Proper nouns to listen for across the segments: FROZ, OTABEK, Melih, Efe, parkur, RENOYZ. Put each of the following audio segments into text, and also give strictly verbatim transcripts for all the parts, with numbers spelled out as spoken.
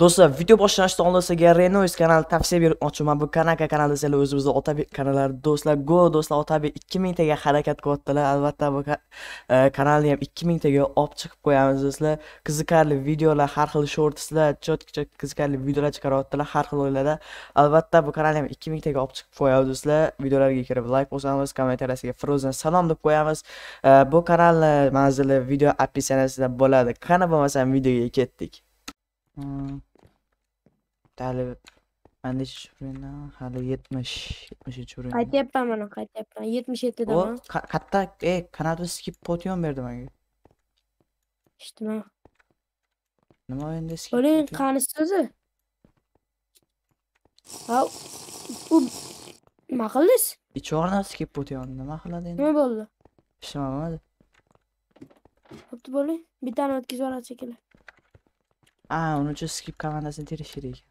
Dostlar, video boshlanishdan oldin sizlarga RENOYZ kanali tavsiya berib ochman. Bu Kanaka kanalida sizlar o'zimizda OTABEK kanallari dostlar. Go dostlar, OTABEK ikki ming taga harakat qilyaptilar. Albatta bu kanalni ham ikki ming taga olib chiqib qo'yamiz sizlar. Qiziqarli videolar, har xil shortslar, chotkcha qiziqarli videolar chiqaryaptilar har xil o'yinlarda. Albatta bu kanalni ham ikki ming taga olib chiqib qo'yamiz sizlar. Videolarga kirib like bosamiz, kommentariyasiga FROZdan salom deb qo'yamiz. Bu kanalni manzili video opsiyasida bo'ladi. Qana bo'lmasa videoga ketdik. Hmm. Talep bende şuruna hali yetmish yetmish şuruna. Kaç yapam onu kaç yapam yetmish yetti de o ka katta e kanalda skip potion verdim hangi? İşte ne? Ne var bende skip? Öyle kanı sözü. Ha bu mahalles? İç orada skip potion ne mahalledeyin? Ne oldu? İşte ne oldu? Hoptu böyle bir tane ötkiz var açıkla. Aa, onu çok skip kavandasını terişirdik.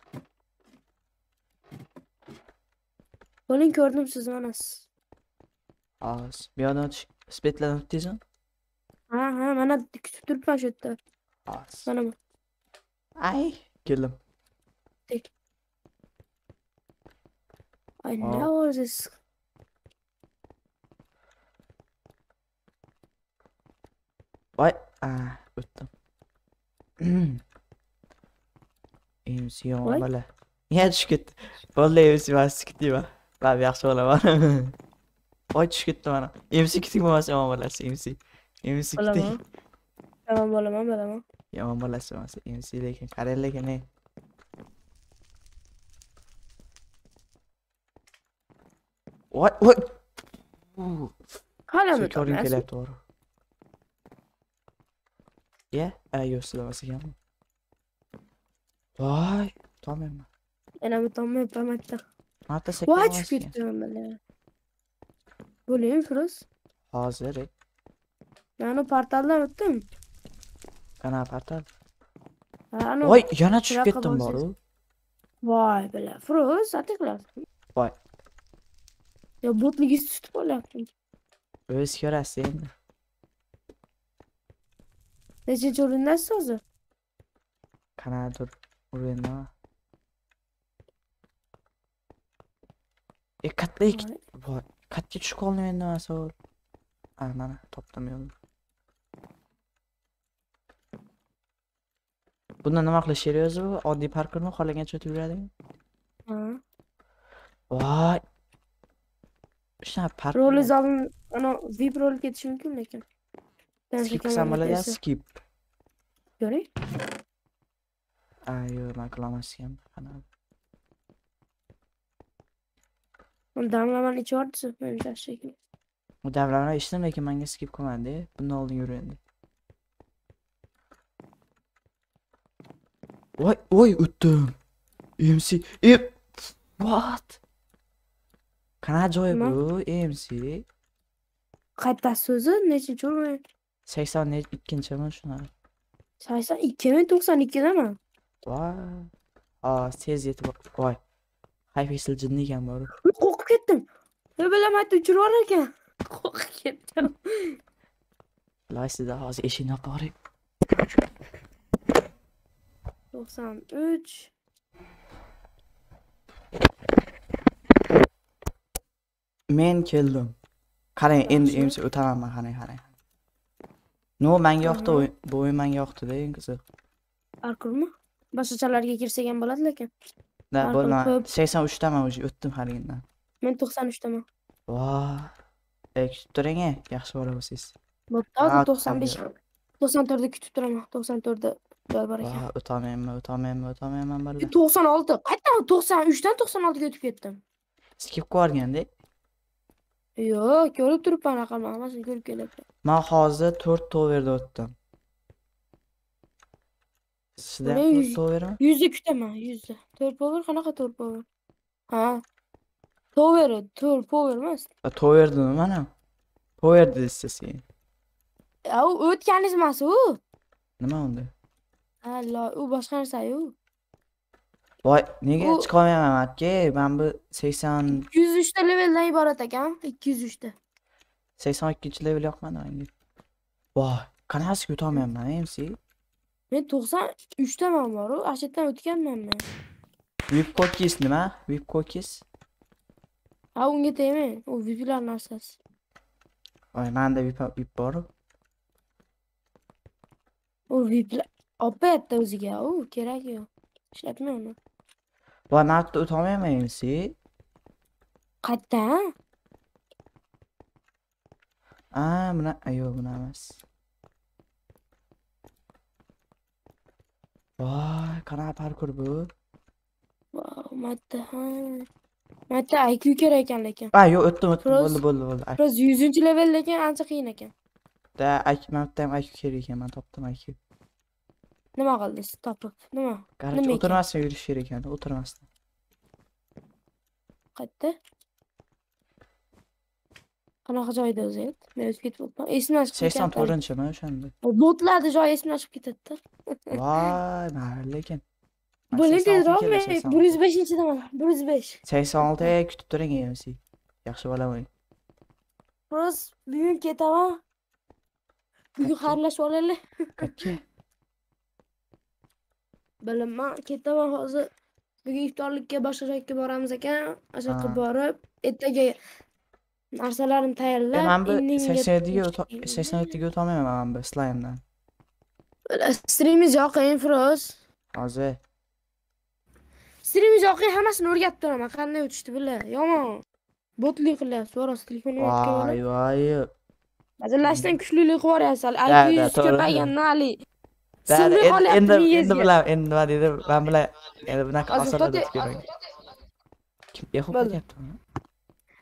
Olin gördüm sizi manas. Az, bir adam spetle tutdizan. Ha ha, bana kütüp başlattı. Az. Bana mı? Ay, geldim. Tek. Ay ne oldu siz? Vay, aa, öttüm. Emsiyon bala. Ya tushib ketdi. Vallahi emsimas ketdi va. Va, yaxshi bo'laman. Voy tushib ketdi mana. Emsi kitik bo'lmasa yomon bo'lasiz, emsi. Emsi kitik. Yomon bo'laman, bo'laman. Yomon bo'lasiz emas, emsi lekin qarang lekin ey. What what? Qalaman to'g'ri. Ya, ayo silavasi ham. Vay, tamam. Ana bu tamam yapamadı. Hatta sekme. Vay çok kötü. Bu neyim FROZ? Hazır et. Ben o portaldan öttüm. Ana portal. Ana. Vay yana çok kötü baro. Vay bela FROZ atıklar. Vay. Ya botlu gizli tutup olaktım. Öz körasın. Nece çorun nasıl hazır? Kana dur. Urena. E katla var. Katça çık olmuyor ne sor. Ana toplamıyorum. Bundan nima qilishiriz bu? Oddiy parkurni xohlagancha o'tib yuradingmi? Hı. Vay. Sha parkur. Rol zalım ana vip rol ketishi mumkin lekin. Skip samalaya skip. Görey? Ayo maklamasiyam kanal. Bu damlaman iç ortası böyle bir şekilde. Bu damlaman içtim lekin manga skip qilmadi. Bunda oldin yurindi. Voy voy o'tdim. M C ip. What? Kana joy bu M C. Qayta so'zi necha joy? sekson ikkinchi shuna. sekson ikki to'qson ikkidan mi? Vay. Aa, tez yetib qo'y. Hayfisel jinni ekan bor. Qo'rqib ketdim. Bilamaydi uchirib olar ekan. Qo'rqib ketdim. Laysida hozir eshikni qo'rib. to'qson uch. Men keldim. Qarang, endi ems o'taman, qarang, qarang. No, menga yoqdi, bu o'yin menga yoqdi-da, eng qiziq. Parkurmi? Boshqachalarga kirsak ham bo'ladi lekin. Na, bo'lmaydi. sekson uchdaman o'zi o'tdim haligindan. Men to'qson uchdaman. Voy. E, kutib turing, yaxshi bo'la bo'lsiz. Bo'pti, to'qson besh to'qson to'rtda kutib turaman. to'qson to'rtda joy bor ekan. Voy, o'tamayman, o'tamayman, o'tamayman balla. to'qson olti. Qaytdan to'qson uchdan to'qson oltiga o'tib ketdim. Skip qo'yarganda. Yo'q, ko'rib turibman raqamni, hammasini ko'rib kelyapman. Men hozir to'rt toverda o'tdim. Sizda to'rt tovermi? yuzda kutaman, yuzda. to'rt power qanaqa to'rt power? Ha. Tover, to'rt power emas. Tover dedim mana. Power deysiz sen. A u o'tganiz emas u. Nima unda? Ha, u boshqa narsa-yu. Voy, nega chiqa olmayman aka? Men bu sekson ikki yuz uchta leveldan iborat ekan, ikki yuz uchta. sekson ikkinchi level yo'qman endi. Voy, qanaqasi ko'ta olmayman men M C. Ben doksan üçte mi var o? Aşetten ötken ben mi? Vip kokis mi ha? Vip kokis. Ha onu getireyim. O Vip'ler nasıl? Ay ben de Vip Vip var. O Vip'ler. Apet de uzik ya. O gerek yok. İşletmiyor mu? Vay ben hatta ötamayayım siz. Katta ha? Aaa buna. Yok buna emez. Vay kanal parkur bu. Wow madde ha. Madde I Q kereyken leken. Aa yo öttüm öttüm oldu oldu oldu. FROZ yüzüncü levelleken ancak iyi leken. Da madde I Q kereyken ben toptum I Q. Nima kaldı topuk nima? Garaj oturmasın yürüyüş yeriyken oturmasın. Katta. Qanaqa joyda o'zing? Men o'tib ketibman. Esimni ochib ketdim. seksen to'rtinchi-mi o'shanda? Botladi joy esimni ochib ketdi. Voy, lekin. Bu tezroq men bir yuz beshinchidaman. bir yuz besh. seksen oltiga kutib turing emsi. Yaxshi bo'laman. Biz bugun ketaman. Bugun xayrlashib olaylik. Qachon? Bilaman, ketaman hozir. Bugun iftorlikka boshqa joyga boramiz ekan. O'sha qilib borib, ertaga narsalarim tayyorlab, endi seksen yettiga o'tamayman ben slime'dan. Streamimiz yo'q, FROZ. Hozir. Streamimiz yo'q, hammasini o'rgatib turaman, qanday o'tishdi bular. Yomon. Botlik qilyapsiz, ro'stlik o'ynayotgan. Voy, voy. Bazilashdan kuchlilik qilib qo'yasizlar. Ali ko'paygandan Ali. Endi endi bilaman, endi nima dedi? Men bilan endi bunaqa asarlar o'tkazmayman. Kim yo'q bo'lyaptimi?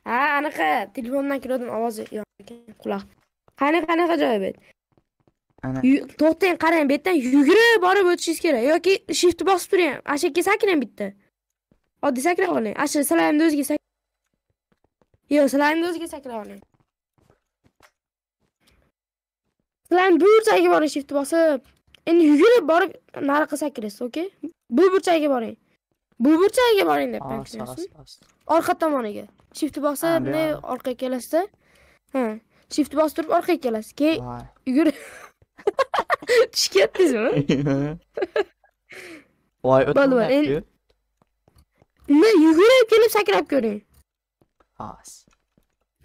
Ha anaqa telefondan kirodan ovozi yo'q quloq. Qani qanaqa joy bu? Ana. To'xtang, qarang, bu yerdan yugurib borib o'tishingiz kerak yoki shift bosib turing. Ashakka sakiram bitta. Oddiy sakrab oling. Asha slime'ni o'ziga sak. Yo, slime'ni o'ziga sakrab oling. Slime burchagiga boring shift bosib. Endi yugurib borib nariga sakraysiz, okay? Bu burchagiga boring. Bu burchagiga boring deb aytasiz. Orqa tomoniga. Shiftni bosib, ne orqaga kelasiz. Ha, shiftni bosib turib orqaga kelasiz. Keyin yugurib tushib ketdingizmi? Voy, o'tmayapti. Ne yugurib kelib sakrab ko'ring. Xos.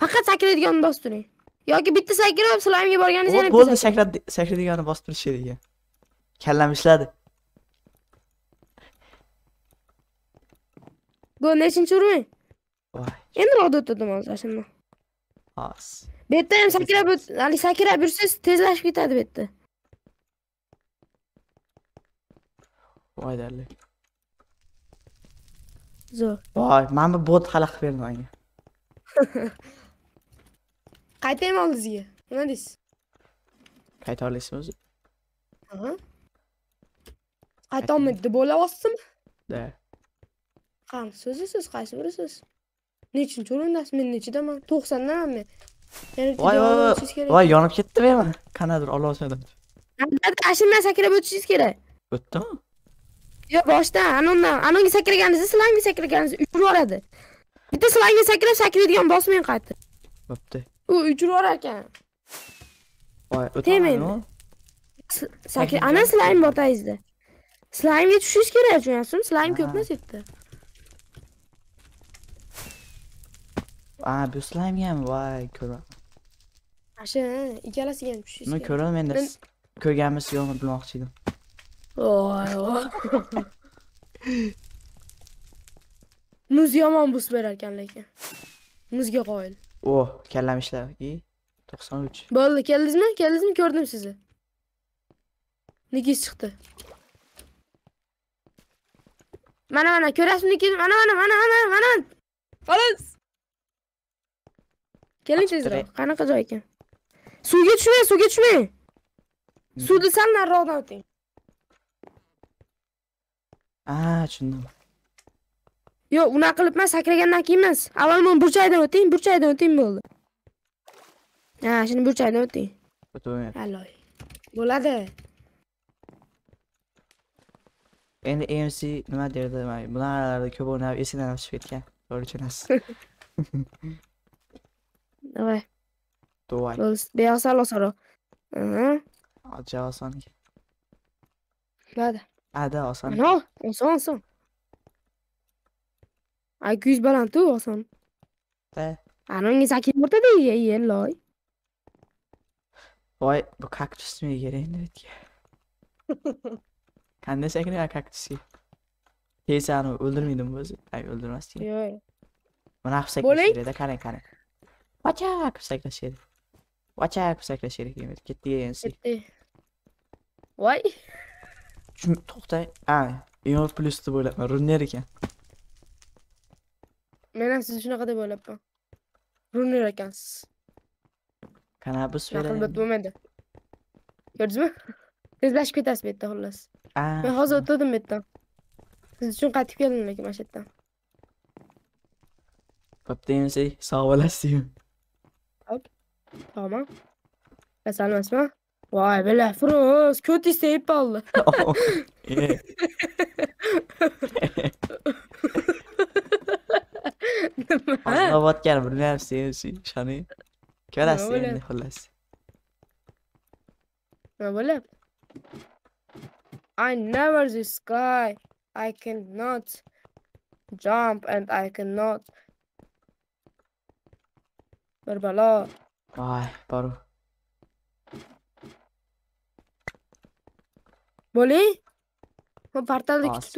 Faqat sakraydiganini bosib turing. Yoki bitta sakrab slime'ga borganingizda yana bo'ldi sakrab sakraydiganini bosib turish kerak. Kallam ishladi. Bu nechinchi urmang? Endi ro'da o'tdim hozir shundan. Xos. Bu yerda ham sakrab, hali sakrab yursiz, tezlashib ketadi bu yerda. Voy darlik. Zo'r. Voy, men bu bot xalaq qilib berdim menga. Qaytayman oldingizga. Nima deysiz? Qayta olasizmi o'zi? Ha. Qaytolmaydi, bo'la olsizmi? Da. Qani, so'zisiz, qaysi birisiz? Nechinchi o'rindasiz? Men nechidaman? to'qsondaman men. Voy voy voy. Voy yonib ketdi men. Qanadir ola olmadim. Ashundan sakrab o'tishingiz kerak. O'tdimi? Yo'q, boshdan, anondan. Anonga sakraganingizda, slime'ga sakraganingizda uchib yuboradi. Bitta slime'ga sakrab sakraydigan bosmang qaytib. Bo'pti. U uchib yuborar ekan. Voy, o'tmayman. Sakra, ana slime bor tayizda. Slime'ga tushishingiz kerak, tushunasizmi? Slime ko'pmas yerda. Aa, bu slime ham vay ko'ra. Asha, ikkalasiga ham tushish. Uni ko'raman men. Ko'rganmiz yo'qmi bilmoqchi edim. Voy, voy. Muz yomon bus berar ekan lekin. Muzga qoyil. Oh, kallam ishladi. to'qson uch. Bo'ldi, keldingizmi? Keldingizmi? Ko'rdim sizni. Nega chiqdi? Mana mana ko'rasizmi? Mana mana mana mana mana. Xolos. Keling tezroq. Qanaqa joy ekan? Suvga tushmang, suvga tushmang. Suvni sal nariroqdan o'ting. Ah, tushundim. Yo'q, una qilib emas, sakragandan keyin emas. Avvalman burchaydan o'ting, burchaydan o'ting bo'ldi. Ha, shuni burchaydan o'ting. O'tmayman. Aloy. Bo'ladi. Endi M C nima derdi? Bularni ko'p o'ynab esidan chiqib ketgan. To'g'ri tushunasiz. Давай. Давай. Беасало саро. Ага. А чао санки. Lada. Ada oson. No, oson oson. Aykus baland tu oson. Te. Anongiz akim burada değil ya yelloy. Vay bu kaktüs mü yerin evet ya. Kendisi ekne kaktüsü. Neyse anı öldürmedim bozu. Ay öldürmez diye. Yo. Manafsek şeyde kare kare. Bacak sekle şeyde. Bacak sekle şeyde yemin gitti yensi. Vay. Çünkü toxtay. Ay, Eon Plus'da bo'ylapman, runner ekan. Men ham siz shunaqa deb o'ylabman. Runner ekansiz. Kanabus veraman. Albatta bo'lmaydi. Ko'rdingizmi? Tezlashib ketasiz bu yerda xullas. Men hozir o'tdim bu yerdan. Siz uchun qaytib keldim lekin mana shu yerdan. Bo'pti, sog' bo'lasizmi? Hop. Tamam. Kasalmasmi? Vay bela Froz kötü isteyip aldı. Aslında bot gel bunu yapsın şanı. Kırarsın ne hallası. Ne böyle? I never the sky. I cannot jump and I cannot. Berbala. Vay baru. Boleh? Mempartal dikit.